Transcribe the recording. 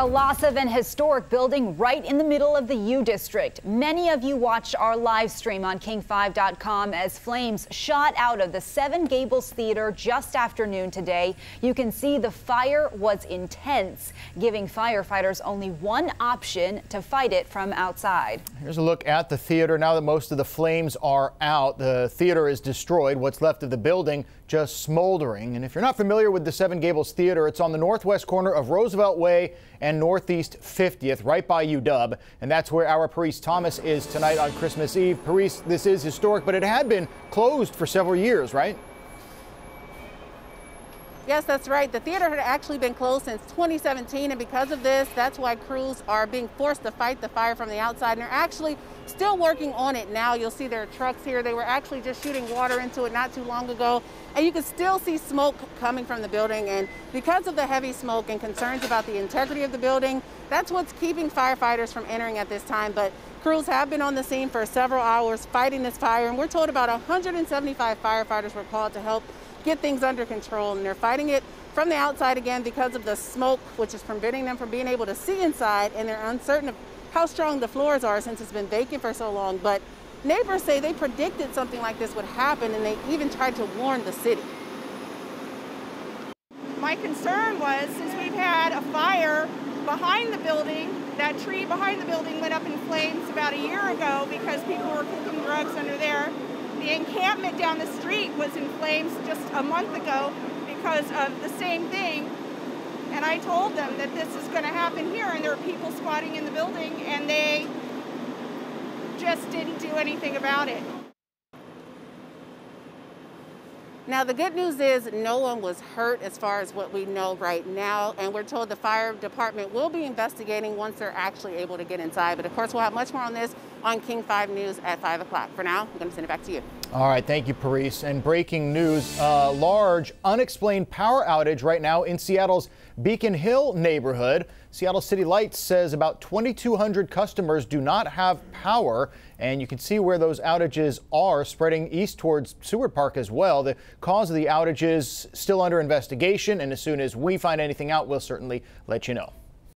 A loss of an historic building right in the middle of the U District. Many of you watched our live stream on King5.com as flames shot out of the Seven Gables Theater just after noon today. You can see the fire was intense, giving firefighters only one option to fight it from outside. Here's a look at the theater. Now that most of the flames are out, the theater is destroyed. What's left of the building just smoldering. And if you're not familiar with the Seven Gables Theater, it's on the northwest corner of Roosevelt Way and Northeast 50th, right by UW. And that's where our Parise Thomas is tonight on Christmas Eve. Parise, this is historic, but it had been closed for several years, right? Yes, that's right. The theater had actually been closed since 2017, and because of this, that's why crews are being forced to fight the fire from the outside, and they're actually still working on it now. You'll see there are trucks here. They were actually just shooting water into it not too long ago, and you can still see smoke coming from the building, and because of the heavy smoke and concerns about the integrity of the building, that's what's keeping firefighters from entering at this time. But crews have been on the scene for several hours fighting this fire, and we're told about 175 firefighters were called to help get things under control, and they're fighting it from the outside again because of the smoke, which is preventing them from being able to see inside, and they're uncertain of how strong the floors are since it's been vacant for so long. But neighbors say they predicted something like this would happen, and they even tried to warn the city. My concern was, since we've had a fire behind the building, that tree behind the building went up in flames about a year ago because people were cooking drugs under there. The encampment down the street was in flames just a month ago because of the same thing. And I told them that this is going to happen here, and there are people squatting in the building, and they just didn't do anything about it. Now, the good news is no one was hurt as far as what we know right now, and we're told the fire department will be investigating once they're actually able to get inside. But of course, we'll have much more on this on King 5 News at 5 o'clock. For now, I'm going to send it back to you. All right, thank you, Parise. And breaking news, a large unexplained power outage right now in Seattle's Beacon Hill neighborhood. Seattle City Lights says about 2,200 customers do not have power, and you can see where those outages are spreading east towards Seward Park as well. The cause of the outages still under investigation, and as soon as we find anything out, we'll certainly let you know.